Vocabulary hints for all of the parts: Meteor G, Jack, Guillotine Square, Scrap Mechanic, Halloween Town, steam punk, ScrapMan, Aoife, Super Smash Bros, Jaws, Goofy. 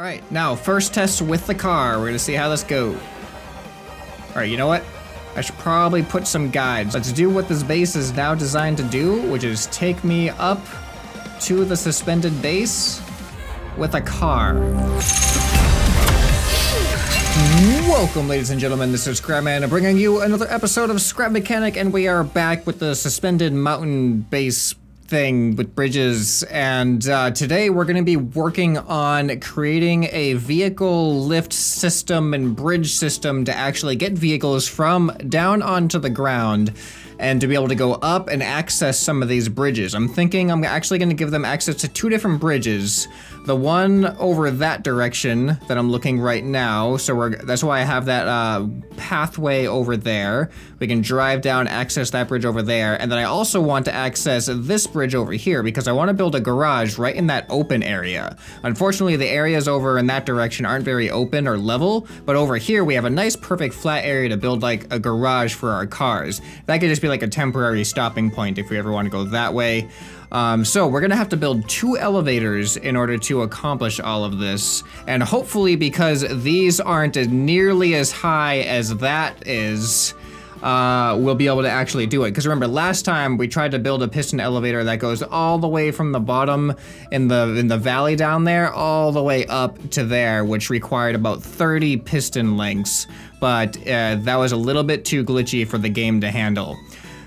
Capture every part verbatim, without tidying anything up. Alright, now, first test with the car. We're gonna see how this goes. Alright, you know what? I should probably put some guides. Let's do what this base is now designed to do, which is take me up to the suspended base with a car. Welcome, ladies and gentlemen, this is Scrap Man, bringing you another episode of Scrap Mechanic, and we are back with the suspended mountain base thing with bridges, and uh, today we're going to be working on creating a vehicle lift system and bridge system to actually get vehicles from down onto the ground and to be able to go up and access some of these bridges. I'm thinking I'm actually going to give them access to two different bridges. The one over that direction that I'm looking right now, so we're, that's why I have that uh, pathway over there. We can drive down, access that bridge over there, and then I also want to access this bridge over here because I want to build a garage right in that open area. Unfortunately, the areas over in that direction aren't very open or level, but over here we have a nice perfect flat area to build like a garage for our cars. That could just be like a temporary stopping point if we ever want to go that way. Um, so we're gonna have to build two elevators in order to accomplish all of this, and hopefully because these aren't as nearly as high as that is, uh, we'll be able to actually do it. Because remember, last time we tried to build a piston elevator that goes all the way from the bottom in the in the valley down there all the way up to there, which required about thirty piston lengths, but uh, that was a little bit too glitchy for the game to handle.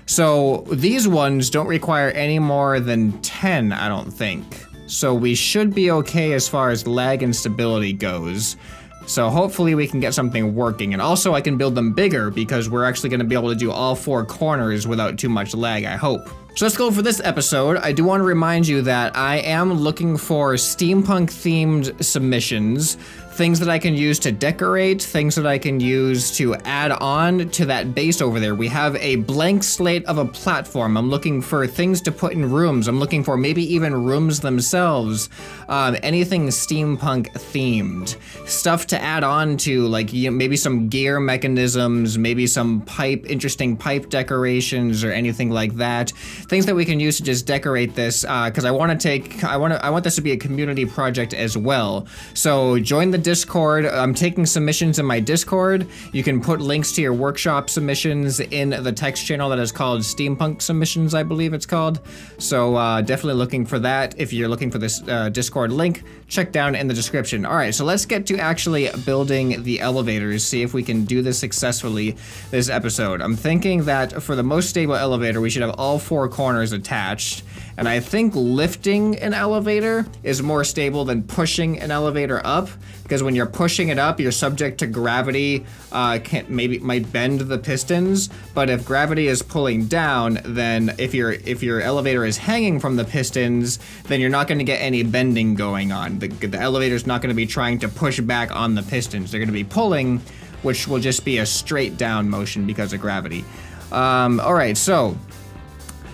So these ones don't require any more than ten, I don't think. So we should be okay as far as lag and stability goes. So hopefully we can get something working. And also I can build them bigger because we're actually going to be able to do all four corners without too much lag, I hope. So let's go for this episode. I do want to remind you that I am looking for steampunk-themed submissions. Things that I can use to decorate, things that I can use to add on to that base over there. We have a blank slate of a platform. I'm looking for things to put in rooms. I'm looking for maybe even rooms themselves. Um, anything steampunk themed. Stuff to add on to, like you know, maybe some gear mechanisms, maybe some pipe, interesting pipe decorations or anything like that. Things that we can use to just decorate this, because uh, I want to take, I want to, I want this to be a community project as well. So join the Discord. I'm taking submissions in my Discord. You can put links to your workshop submissions in the text channel that is called Steampunk Submissions, I believe it's called. So uh, definitely looking for that. If you're looking for this uh, Discord link, check down in the description. All right, so let's get to actually building the elevators, see if we can do this successfully this episode. I'm thinking that for the most stable elevator, we should have all four corners attached. And I think lifting an elevator is more stable than pushing an elevator up, because when you're pushing it up, you're subject to gravity, uh, can't, maybe might bend the pistons, but if gravity is pulling down, then if, you're, if your elevator is hanging from the pistons, then you're not gonna get any bending going on. The, the elevator's not gonna be trying to push back on the pistons. They're gonna be pulling, which will just be a straight down motion because of gravity. Um, all right, so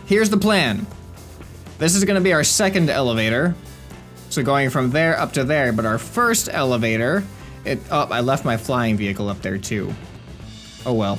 here's the plan. This is gonna be our second elevator. So going from there up to there, but our first elevator, it, oh, I left my flying vehicle up there too. Oh well.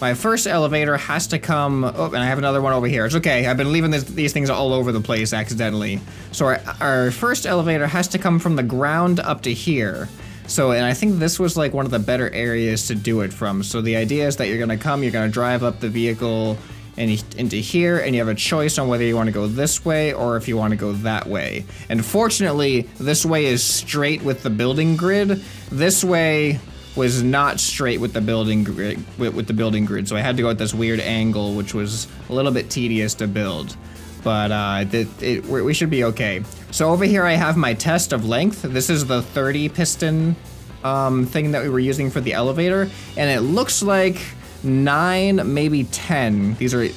My first elevator has to come, oh, and I have another one over here. It's okay, I've been leaving this, these things all over the place accidentally. So our, our first elevator has to come from the ground up to here. So, and I think this was like one of the better areas to do it from. So the idea is that you're gonna come, you're gonna drive up the vehicle, and into here, and you have a choice on whether you want to go this way or if you want to go that way. And fortunately, this way is straight with the building grid. This way was not straight with the building grid, with the building grid, so I had to go at this weird angle, which was a little bit tedious to build. But uh, it, it, we should be okay. So over here I have my test of length. This is the thirty piston um, thing that we were using for the elevator, and it looks like nine, maybe ten. These are each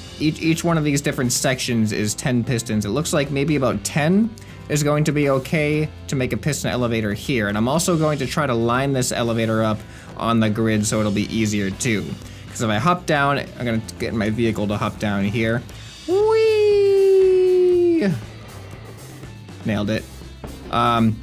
each one of these different sections is ten pistons. It looks like maybe about ten is going to be okay to make a piston elevator here. And I'm also going to try to line this elevator up on the grid so it'll be easier too. Because if I hop down, I'm gonna get my vehicle to hop down here. Whee! Nailed it. Um,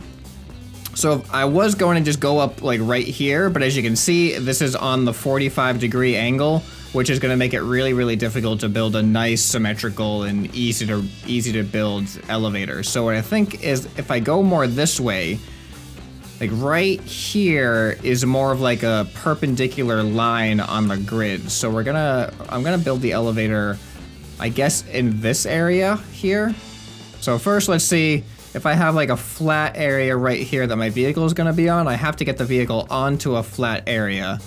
So I was going to just go up like right here, but as you can see, this is on the forty-five degree angle, which is going to make it really, really difficult to build a nice, symmetrical, and easy to easy to build elevator. So what I think is if I go more this way, Like right here is more of like a perpendicular line on the grid. So we're gonna, I'm gonna build the elevator, I guess, in this area here. So first let's see if I have like a flat area right here that my vehicle is gonna be on. I have to get the vehicle onto a flat area.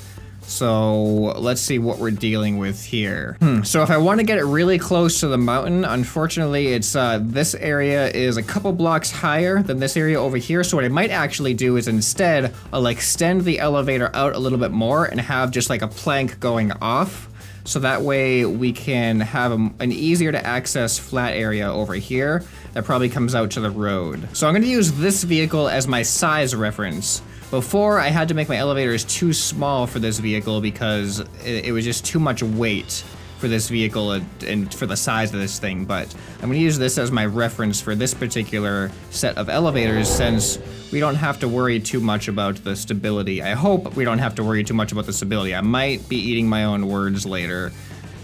So let's see what we're dealing with here. Hmm. So if I want to get it really close to the mountain, unfortunately it's uh, this area is a couple blocks higher than this area over here. So what I might actually do is instead I'll extend the elevator out a little bit more and have just like a plank going off. So that way we can have a, an easier to access flat area over here that probably comes out to the road. So I'm going to use this vehicle as my size reference. Before, I had to make my elevators too small for this vehicle because it, it was just too much weight for this vehicle and, and for the size of this thing, but I'm gonna use this as my reference for this particular set of elevators since we don't have to worry too much about the stability. I hope we don't have to worry too much about the stability. I might be eating my own words later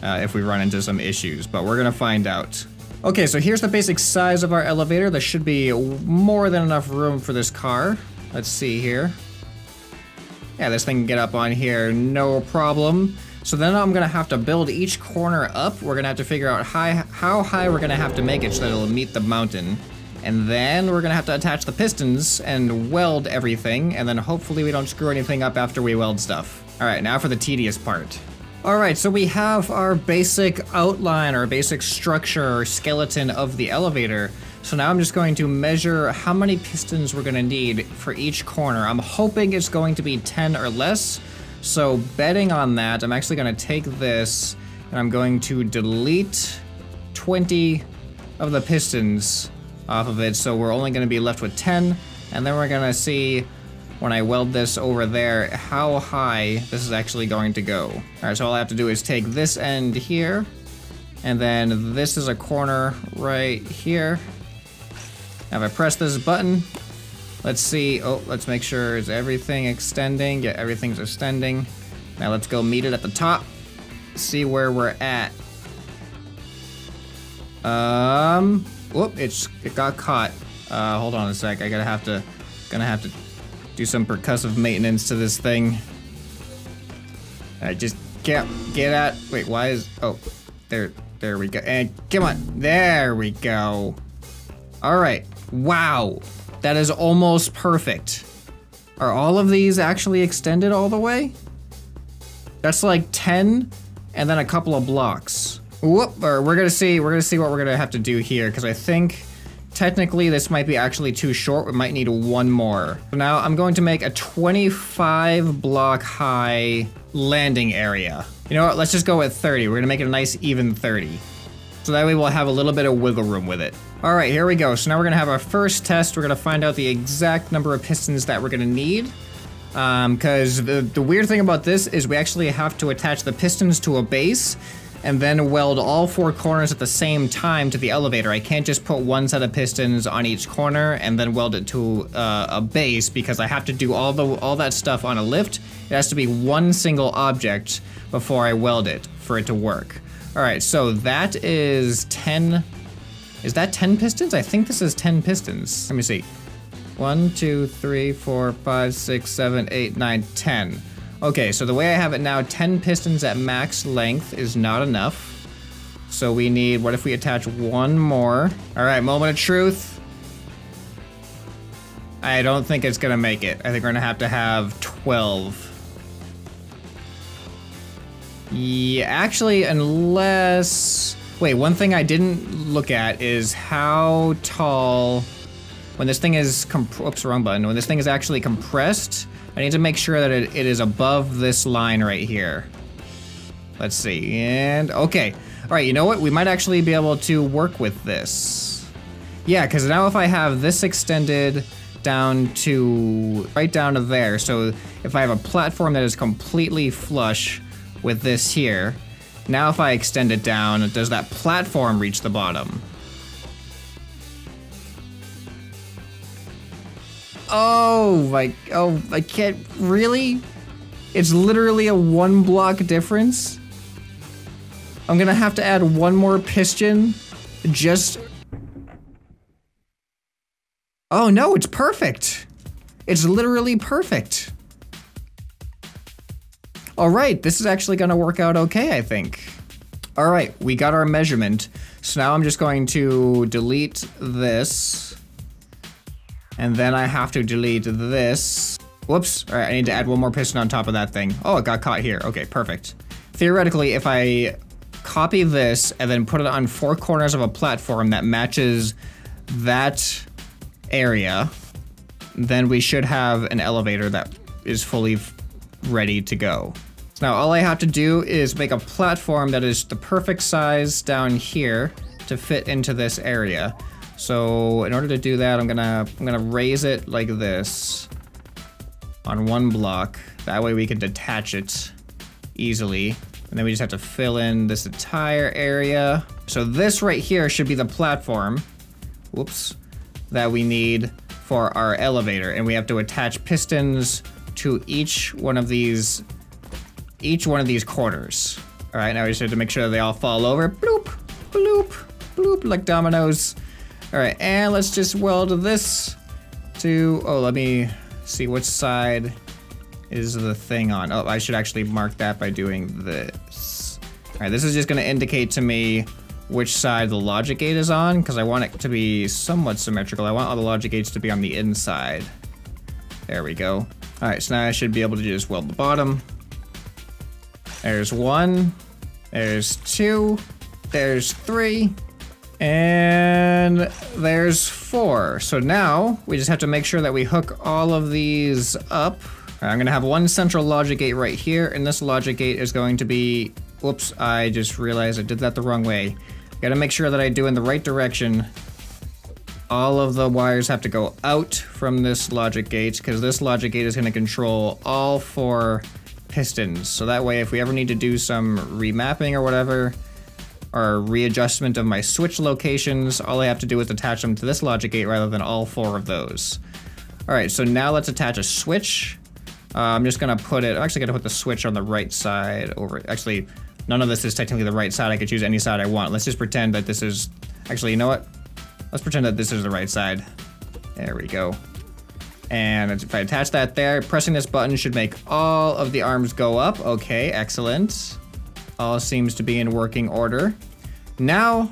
uh, if we run into some issues, but we're gonna find out. Okay, so here's the basic size of our elevator. There should be more than enough room for this car. Let's see here. Yeah, this thing can get up on here, no problem. So then I'm gonna have to build each corner up. We're gonna have to figure out high, how high we're gonna have to make it so that it'll meet the mountain. And then we're gonna have to attach the pistons and weld everything, and then hopefully we don't screw anything up after we weld stuff. All right, now for the tedious part. All right, so we have our basic outline, our basic structure or skeleton of the elevator. So now I'm just going to measure how many pistons we're gonna need for each corner. I'm hoping it's going to be ten or less. So betting on that, I'm actually gonna take this and I'm going to delete twenty of the pistons off of it. So we're only gonna be left with ten. And then we're gonna see when I weld this over there, how high this is actually going to go. All right, so all I have to do is take this end here. And then this is a corner right here. Now if I press this button, let's see, oh, let's make sure is everything extending? Yeah, everything's extending. Now let's go meet it at the top, see where we're at. Um, whoop, it's, it got caught. Uh, hold on a sec, I gotta have to, gonna have to do some percussive maintenance to this thing. I just can't get at, wait, why is, oh, there, there we go, and come on, there we go. All right. Wow, that is almost perfect. Are all of these actually extended all the way? That's like ten and then a couple of blocks. Whoop, or we're gonna see, we're gonna see what we're gonna have to do here because I think technically this might be actually too short. We might need one more. Now I'm going to make a twenty-five block high landing area. You know what, let's just go with thirty. We're gonna make it a nice even thirty. So that way we'll have a little bit of wiggle room with it. All right, here we go. So now we're gonna have our first test. We're gonna find out the exact number of pistons that we're gonna need. Um, cause the, the weird thing about this is we actually have to attach the pistons to a base and then weld all four corners at the same time to the elevator. I can't just put one set of pistons on each corner and then weld it to uh, a base because I have to do all the all that stuff on a lift. It has to be one single object before I weld it for it to work. All right, so that is ten, is that ten pistons? I think this is ten pistons. Let me see. One, two, three, four, five, six, seven, eight, nine, ten. Okay, so the way I have it now, ten pistons at max length is not enough. So we need, what if we attach one more? All right, moment of truth. I don't think it's gonna make it. I think we're gonna have to have twelve. Yeah, actually, unless... Wait, one thing I didn't look at is how tall... When this thing is comp- Oops, wrong button. When this thing is actually compressed, I need to make sure that it, it is above this line right here. Let's see, and... Okay. Alright, you know what? We might actually be able to work with this. Yeah, because now if I have this extended... down to... right down to there, so if I have a platform that is completely flush... with this here. Now if I extend it down, does that platform reach the bottom? Oh, like, oh, I can't, really? It's literally a one block difference? I'm gonna have to add one more piston, just... Oh no, it's perfect! It's literally perfect. All right, this is actually gonna work out okay, I think. All right, we got our measurement. So now I'm just going to delete this. And then I have to delete this. Whoops, all right, I need to add one more piston on top of that thing. Oh, it got caught here, okay, perfect. Theoretically, if I copy this and then put it on four corners of a platform that matches that area, then we should have an elevator that is fully ready to go. Now all I have to do is make a platform that is the perfect size down here to fit into this area. So in order to do that, I'm gonna I'm gonna raise it like this on one block. That way we can detach it easily. And then we just have to fill in this entire area. So this right here should be the platform, whoops, that we need for our elevator. And we have to attach pistons to each one of these each one of these corners. All right, now we just have to make sure that they all fall over. Bloop, bloop, bloop, like dominoes. All right, and let's just weld this to, oh, let me see which side is the thing on. Oh, I should actually mark that by doing this. All right, this is just gonna indicate to me which side the logic gate is on, because I want it to be somewhat symmetrical. I want all the logic gates to be on the inside. There we go. All right, so now I should be able to just weld the bottom. There's one, there's two, there's three, and there's four. So now we just have to make sure that we hook all of these up. All right, I'm gonna have one central logic gate right here, and this logic gate is going to be, whoops, I just realized I did that the wrong way. Gotta make sure that I do in the right direction. All of the wires have to go out from this logic gate, because this logic gate is gonna control all four pistons. So that way, if we ever need to do some remapping or whatever, or readjustment of my switch locations, all I have to do is attach them to this logic gate rather than all four of those. All right, so now let's attach a switch. Uh, I'm just gonna put it, I'm actually gonna put the switch on the right side over, actually, none of this is technically the right side. I could choose any side I want. Let's just pretend that this is, actually, you know what? Let's pretend that this is the right side. There we go. And if I attach that there, pressing this button should make all of the arms go up. Okay, excellent. All seems to be in working order. Now,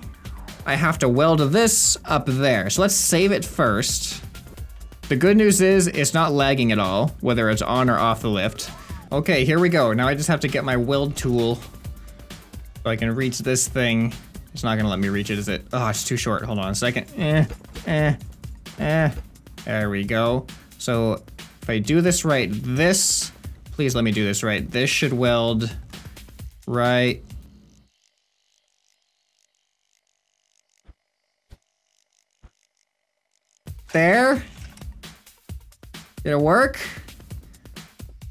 I have to weld this up there. So let's save it first. The good news is it's not lagging at all, whether it's on or off the lift. Okay, here we go. Now I just have to get my weld tool so I can reach this thing. It's not gonna let me reach it, is it? Oh, it's too short. Hold on a second. Eh, eh, eh. There we go. So if I do this right, this, please let me do this right. This should weld right. There. Did it work?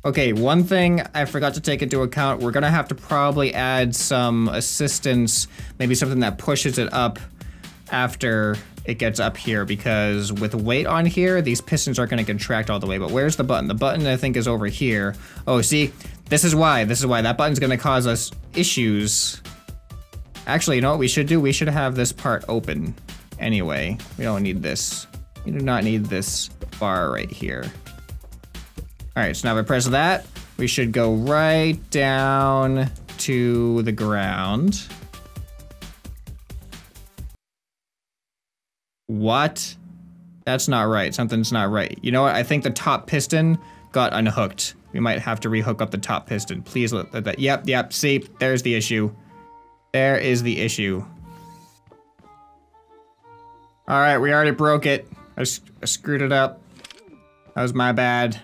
Okay, one thing I forgot to take into account, we're gonna have to probably add some assistance, maybe something that pushes it up after it gets up here, because with weight on here, these pistons aren't gonna contract all the way. But where's the button? The button, I think, is over here. Oh, see, this is why, this is why. That button's gonna cause us issues. Actually, you know what we should do? We should have this part open anyway. We don't need this. We do not need this bar right here. All right, so now if I press that, we should go right down to the ground. What? That's not right. Something's not right. You know what? I think the top piston got unhooked. We might have to rehook up the top piston. Please let that. Yep, yep. See, there's the issue. There is the issue. All right, we already broke it. I, I screwed it up. That was my bad.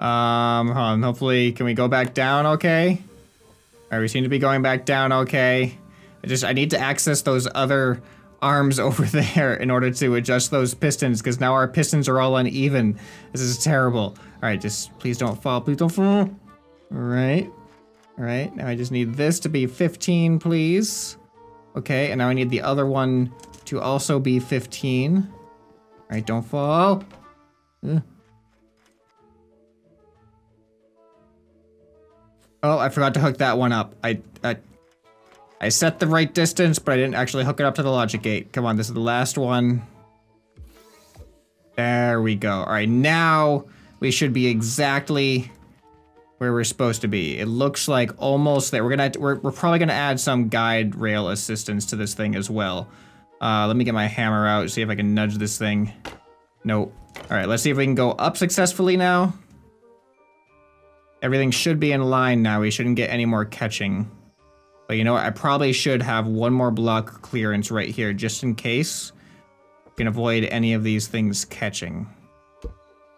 Um, hold on. Hopefully, can we go back down okay? All right, we seem to be going back down okay. I just, I need to access those other arms over there in order to adjust those pistons, because now our pistons are all uneven. This is terrible. All right, just please don't fall. Please don't fall. All right. All right, now I just need this to be fifteen, please. Okay, and now I need the other one to also be fifteen. All right, don't fall. Ugh. Oh, I forgot to hook that one up. I, I I set the right distance, but I didn't actually hook it up to the logic gate. Come on, this is the last one. There There we go. All right, now we should be exactly where we're supposed to be. It looks like almost there. We're gonna we're, we're probably gonna add some guide rail assistance to this thing as well. Uh, let me get my hammer out, see if I can nudge this thing. Nope. All right, let's see if we can go up successfully now. Everything should be in line now. We shouldn't get any more catching. But you know what? I probably should have one more block clearance right here just in case we can avoid any of these things catching.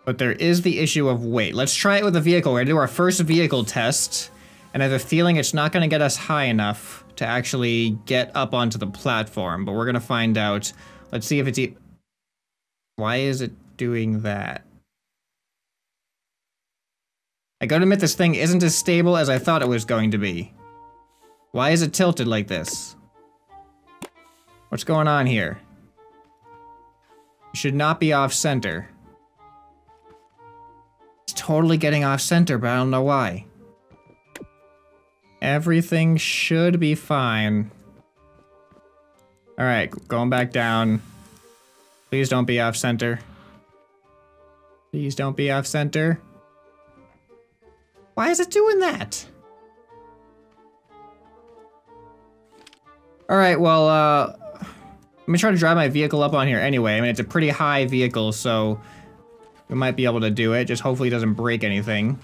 But there is the issue of weight. Let's try it with a vehicle. We're gonna do our first vehicle test, and I have a feeling it's not gonna get us high enough to actually get up onto the platform, but we're gonna find out. Let's see if it's e- Why is it doing that? I gotta admit, this thing isn't as stable as I thought it was going to be. Why is it tilted like this? What's going on here? It should not be off center. It's totally getting off center, but I don't know why. Everything should be fine. All right, going back down. Please don't be off center. Please don't be off center. Why is it doing that? All right, well, uh, let me try to drive my vehicle up on here anyway. I mean, it's a pretty high vehicle, so we might be able to do it. Just hopefully it doesn't break anything.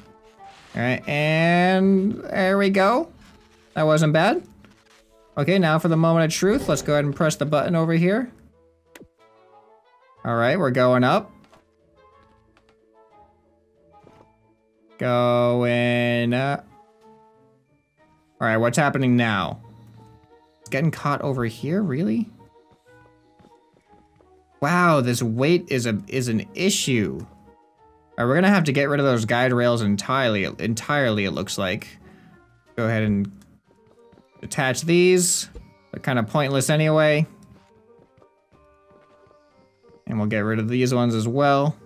All right, and there we go. That wasn't bad. Okay, now for the moment of truth, let's go ahead and press the button over here. All right, we're going up. Going up. All right, what's happening now? It's getting caught over here, really? Wow, this weight is a is an issue. All right, we're gonna have to get rid of those guide rails entirely. Entirely, it looks like. Go ahead and attach these. They're kind of pointless anyway. And we'll get rid of these ones as well.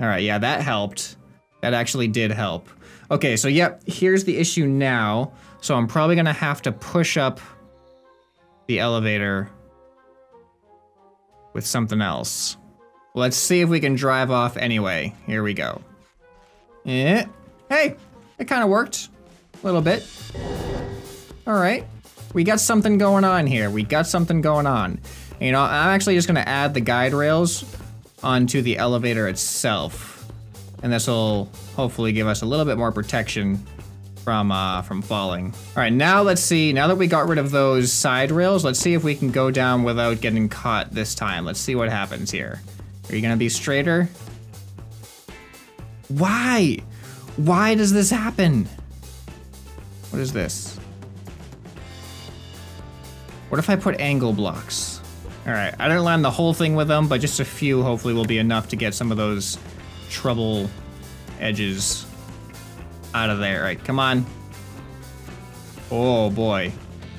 All right, yeah, that helped. That actually did help. Okay, so yep, here's the issue now. So I'm probably gonna have to push up the elevator with something else. Let's see if we can drive off anyway. Here we go. Eh. Hey, it kind of worked a little bit. All right, we got something going on here. We got something going on. And, you know, I'm actually just gonna add the guide rails onto the elevator itself, and this will hopefully give us a little bit more protection from uh, from falling. All right, now let's see. Now that we got rid of those side rails, let's see if we can go down without getting caught this time. Let's see what happens here. Are you gonna be straighter? Why? Why does this happen? What is this? What if I put angle blocks? All right, I didn't land the whole thing with them, but just a few hopefully will be enough to get some of those trouble edges out of there. All right, come on. Oh boy.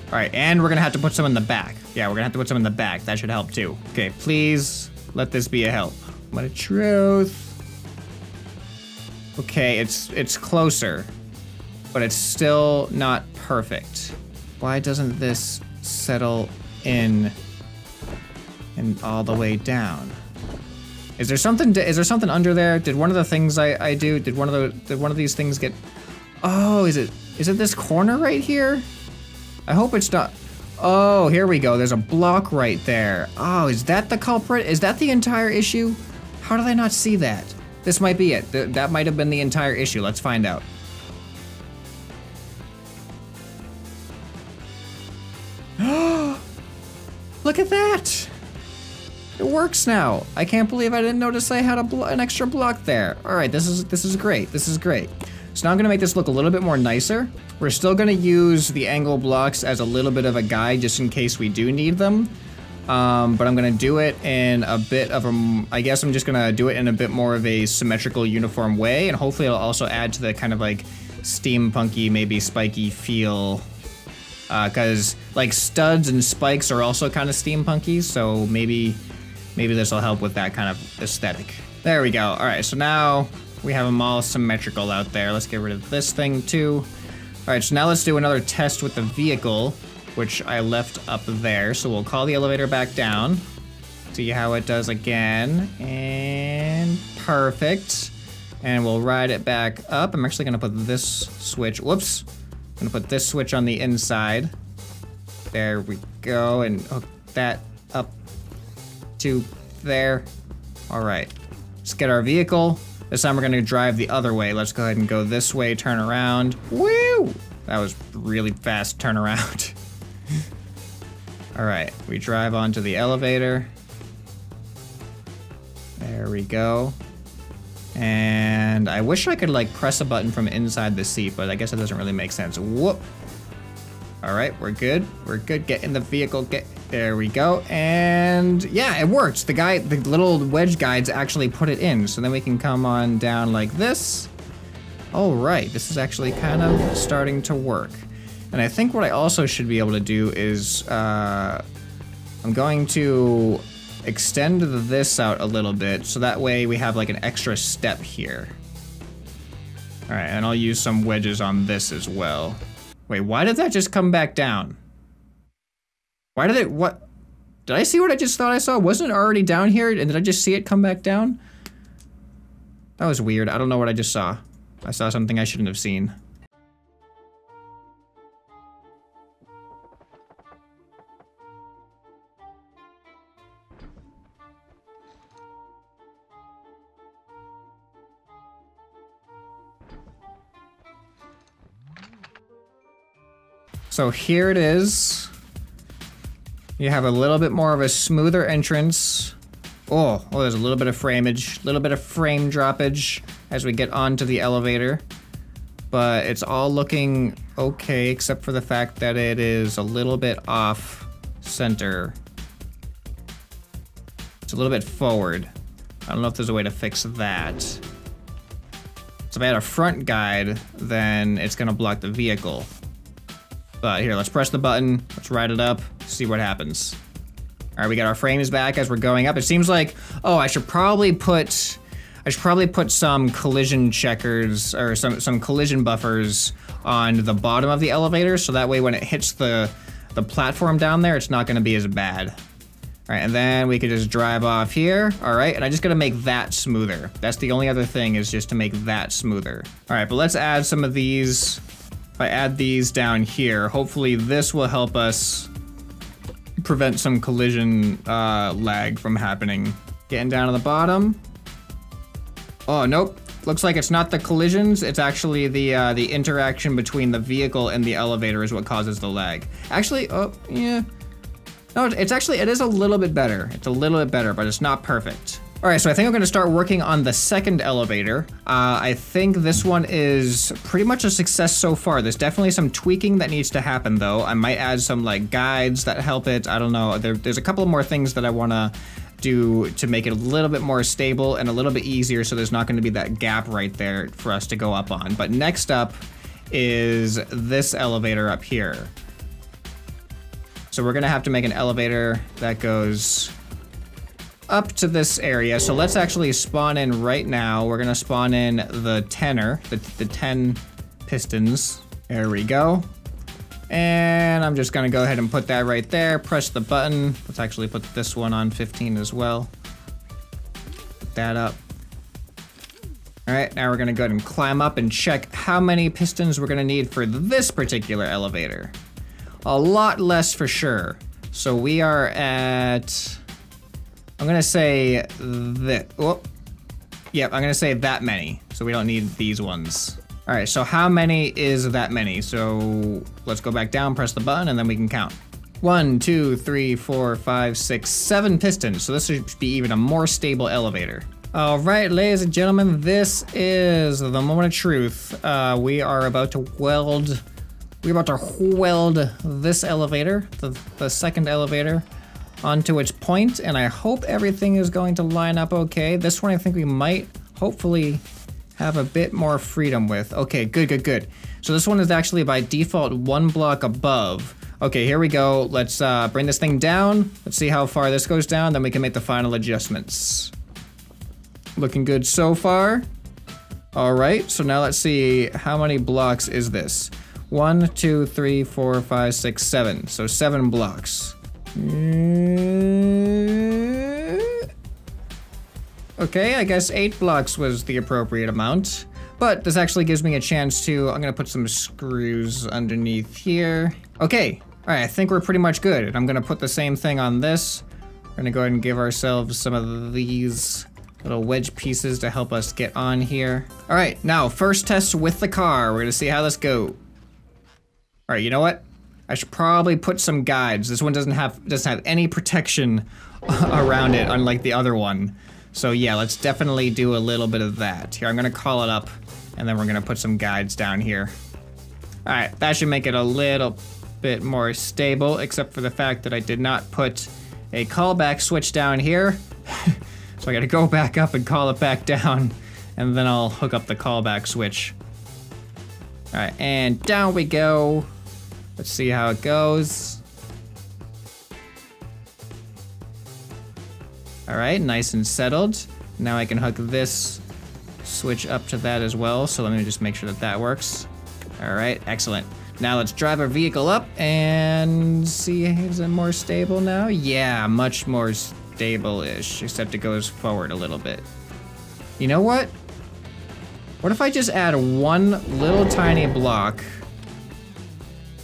All right, and we're gonna have to put some in the back. Yeah, we're gonna have to put some in the back. That should help too. Okay, please let this be a help. What a truth. Okay, it's it's closer, but it's still not perfect. Why doesn't this settle in? And all the way down. Is there something? Is there something under there? Did one of the things I I do? Did one of the did one of these things get? Oh, is it is it this corner right here? I hope it's not. Oh, here we go. There's a block right there. Oh, is that the culprit? Is that the entire issue? How did I not see that? This might be it. Th that might have been the entire issue. Let's find out. Look at that. It works now. I can't believe I didn't notice I had a blo an extra block there. All right, this is this is great. This is great. So now I'm gonna make this look a little bit more nicer. We're still gonna use the angle blocks as a little bit of a guide just in case we do need them. Um, but I'm gonna do it in a bit of a, I guess I'm just gonna do it in a bit more of a symmetrical, uniform way, and hopefully it'll also add to the kind of like steampunky, maybe spiky feel. Uh, cause like studs and spikes are also kind of steampunky, so maybe Maybe this will help with that kind of aesthetic. There we go. All right, so now we have them all symmetrical out there. Let's get rid of this thing too. All right, so now let's do another test with the vehicle, which I left up there. So we'll call the elevator back down. see how it does again, and perfect. And we'll ride it back up. I'm actually gonna put this switch, whoops. I'm gonna put this switch on the inside. There we go, and hook that up to there. All right, let's get our vehicle. This time we're gonna drive the other way. Let's go ahead and go this way, turn around. Woo! That was really fast turnaround. All right, we drive onto the elevator. There we go. And I wish I could like press a button from inside the seat, but I guess that doesn't really make sense. Whoop. All right, we're good. We're good. Get in the vehicle. Get there we go. And yeah, it worked. The guy, the little wedge guides actually put it in. So then we can come on down like this. All right, this is actually kind of starting to work. And I think what I also should be able to do is uh, I'm going to extend this out a little bit so that way we have like an extra step here. All right, and I'll use some wedges on this as well. Wait, why did that just come back down? Why did it, what? Did I see what I just thought I saw? Wasn't it already down here and did I just see it come back down? That was weird, I don't know what I just saw. I saw something I shouldn't have seen. So here it is. You have a little bit more of a smoother entrance. Oh, oh, there's a little bit of framage, a little bit of frame droppage as we get onto the elevator. But it's all looking okay, except for the fact that it is a little bit off center. It's a little bit forward. I don't know if there's a way to fix that. So if I had a front guide, then it's gonna block the vehicle. But here, let's press the button, let's ride it up, see what happens. All right, we got our frames back as we're going up. It seems like, oh, I should probably put, I should probably put some collision checkers or some, some collision buffers on the bottom of the elevator. So that way when it hits the, the platform down there, it's not gonna be as bad. All right, and then we could just drive off here. All right, and I just gotta make that smoother. That's the only other thing is just to make that smoother. All right, but let's add some of these. If I add these down here, hopefully this will help us prevent some collision uh, lag from happening. Getting down to the bottom. Oh, nope. Looks like it's not the collisions. It's actually the uh, the interaction between the vehicle and the elevator is what causes the lag. Actually, oh, yeah. No, it's actually, it is a little bit better. It's a little bit better, but it's not perfect. All right, so I think I'm gonna start working on the second elevator. Uh, I think this one is pretty much a success so far. There's definitely some tweaking that needs to happen though. I might add some like guides that help it. I don't know, there, there's a couple more things that I wanna do to make it a little bit more stable and a little bit easier so there's not gonna be that gap right there for us to go up on. But next up is this elevator up here. So we're gonna have to make an elevator that goes up to this area. So let's actually spawn in right now. We're gonna spawn in the tenor, the, the ten pistons. There we go. And I'm just gonna go ahead and put that right there, press the button. Let's actually put this one on fifteen as well. Put that up. All right, now we're gonna go ahead and climb up and check how many pistons we're gonna need for this particular elevator. A lot less for sure. So we are at, I'm gonna say that, oh, yep, I'm gonna say that many. So we don't need these ones. All right, so how many is that many? So let's go back down, press the button, and then we can count. One, two, three, four, five, six, seven pistons. So this should be even a more stable elevator. All right, ladies and gentlemen, this is the moment of truth. Uh, we are about to weld, we're about to weld this elevator, the, the second elevator, onto its point, and I hope everything is going to line up okay. This one I think we might hopefully have a bit more freedom with. Okay, good, good, good. So this one is actually by default one block above. Okay, here we go. Let's uh, bring this thing down. Let's see how far this goes down, then we can make the final adjustments. Looking good so far. All right, so now let's see how many blocks is this. One, two, three, four, five, six, seven. So seven blocks. Mm-hmm. Okay, I guess eight blocks was the appropriate amount. But this actually gives me a chance to... I'm gonna put some screws underneath here. Okay, alright, I think we're pretty much good. And I'm gonna put the same thing on this. We're gonna go ahead and give ourselves some of these little wedge pieces to help us get on here. Alright, now, first test with the car. We're gonna see how this goes. Alright, you know what? I should probably put some guides. This one doesn't have doesn't have any protection around it, unlike the other one. So yeah, let's definitely do a little bit of that. Here, I'm gonna call it up, and then we're gonna put some guides down here. All right, that should make it a little bit more stable, except for the fact that I did not put a callback switch down here. So I gotta go back up and call it back down, and then I'll hook up the callback switch. All right, and down we go. Let's see how it goes. All right, nice and settled. Now I can hook this switch up to that as well, so let me just make sure that that works. All right, excellent. Now let's drive our vehicle up and see, is it more stable now? Yeah, much more stable-ish, except it goes forward a little bit. You know what? What if I just add one little tiny block,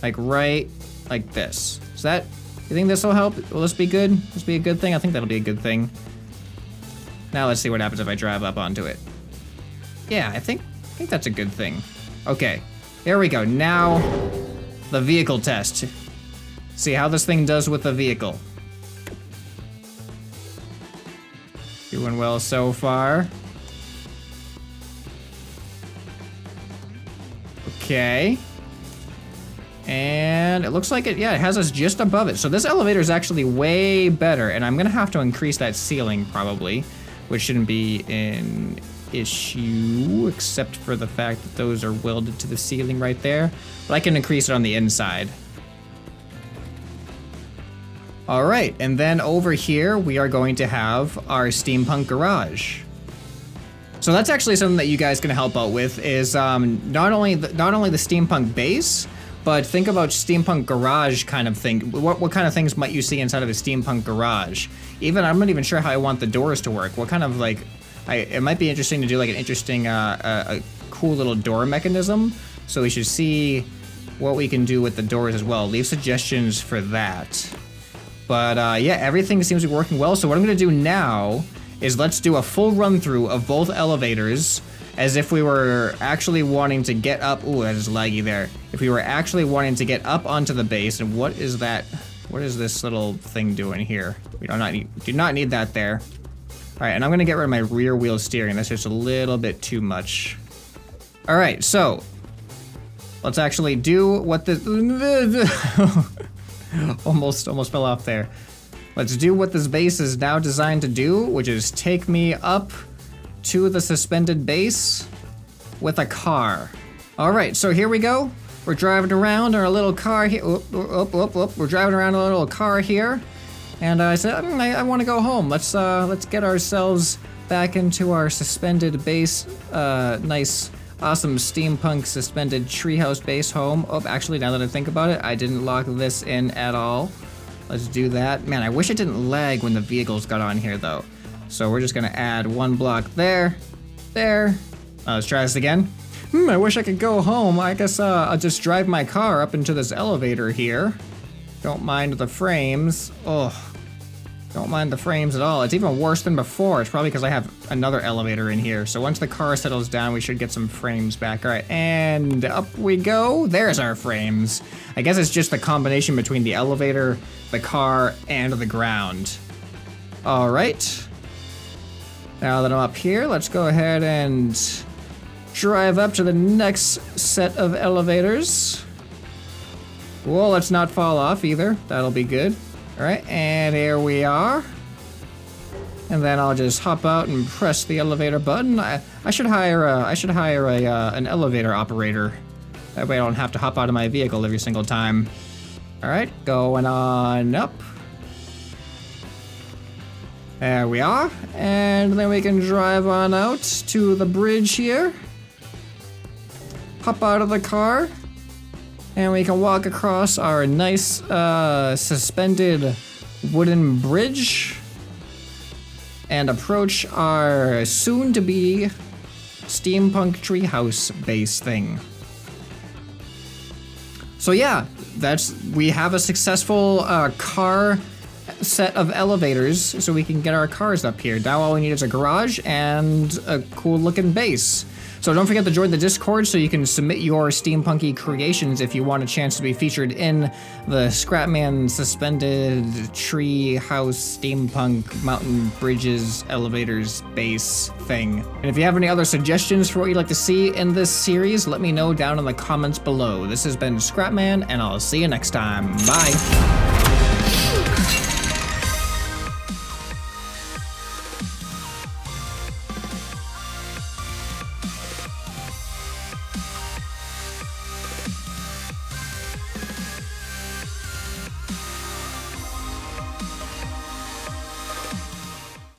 like right like this? Is that... You think this will help? Will this be good? Will this be a good thing? I think that'll be a good thing. Now let's see what happens if I drive up onto it. Yeah, I think I think that's a good thing. Okay, there we go. Now, the vehicle test. See how this thing does with the vehicle. Doing well so far. Okay. And it looks like it, yeah, it has us just above it. So this elevator is actually way better, and I'm gonna have to increase that ceiling probably, which shouldn't be an issue, except for the fact that those are welded to the ceiling right there. But I can increase it on the inside. All right, and then over here, we are going to have our steampunk garage. So that's actually something that you guys can help out with, is um, not only the, not only the steampunk base, but think about steampunk garage kind of thing. What, what kind of things might you see inside of a steampunk garage? Even, I'm not even sure how I want the doors to work. What kind of like, I, it might be interesting to do like an interesting, uh, a, a cool little door mechanism. So we should see what we can do with the doors as well. Leave suggestions for that. But uh, yeah, everything seems to be working well. So what I'm gonna do now is let's do a full run through of both elevators, as if we were actually wanting to get up. Ooh, that is laggy there. If we were actually wanting to get up onto the base, and what is that? What is this little thing doing here? We do not need, do not need that there. All right, and I'm gonna get rid of my rear wheel steering. That's just a little bit too much. All right, so let's actually do what this, almost, almost fell off there. Let's do what this base is now designed to do, which is take me up to the suspended base with a car. All right, so here we go. We're driving around our little car here. Oh, oh, oh, oh. We're driving around our little car here, and uh, I said, mm, I, I want to go home. Let's uh, let's get ourselves back into our suspended base. Uh, nice, awesome steampunk suspended treehouse base home. Oh, actually, now that I think about it, I didn't lock this in at all. Let's do that. Man, I wish it didn't lag when the vehicles got on here though. So we're just gonna add one block there, there. Uh, let's try this again. Hmm, I wish I could go home. I guess uh, I'll just drive my car up into this elevator here. Don't mind the frames. Oh, don't mind the frames at all. It's even worse than before. It's probably because I have another elevator in here. So once the car settles down, we should get some frames back. All right, and up we go. There's our frames. I guess it's just the combination between the elevator, the car, and the ground. All right. Now that I'm up here, let's go ahead and drive up to the next set of elevators. Well, let's not fall off either. That'll be good. All right, and here we are. And then I'll just hop out and press the elevator button. I, I should hire a, I should hire a, uh, an elevator operator. That way I don't have to hop out of my vehicle every single time. All right, going on up. There we are, and then we can drive on out to the bridge here. Hop out of the car, and we can walk across our nice uh, suspended wooden bridge. and approach our soon-to-be steampunk treehouse base thing. So yeah, that's we have a successful uh, car set of elevators, so we can get our cars up here. Now all we need is a garage and a cool-looking base. So don't forget to join the Discord so you can submit your steampunky creations if you want a chance to be featured in the Scrapman Suspended Tree House Steampunk Mountain Bridges Elevators Base thing. And if you have any other suggestions for what you'd like to see in this series, let me know down in the comments below. This has been Scrapman, and I'll see you next time. Bye!